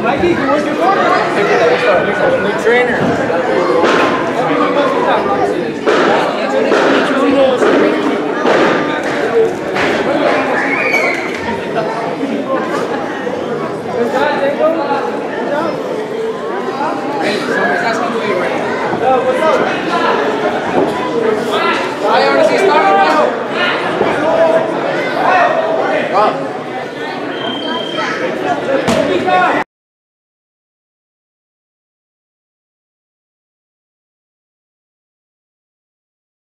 Mikey, where's your corner? New trainer. Wow.